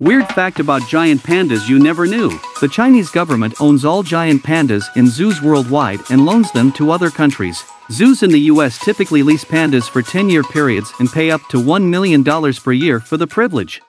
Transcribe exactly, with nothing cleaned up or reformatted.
Weird fact about giant pandas you never knew. The Chinese government owns all giant pandas in zoos worldwide and loans them to other countries. Zoos in the U S typically lease pandas for ten-year periods and pay up to one million dollars per year for the privilege.